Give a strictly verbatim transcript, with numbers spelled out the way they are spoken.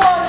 One.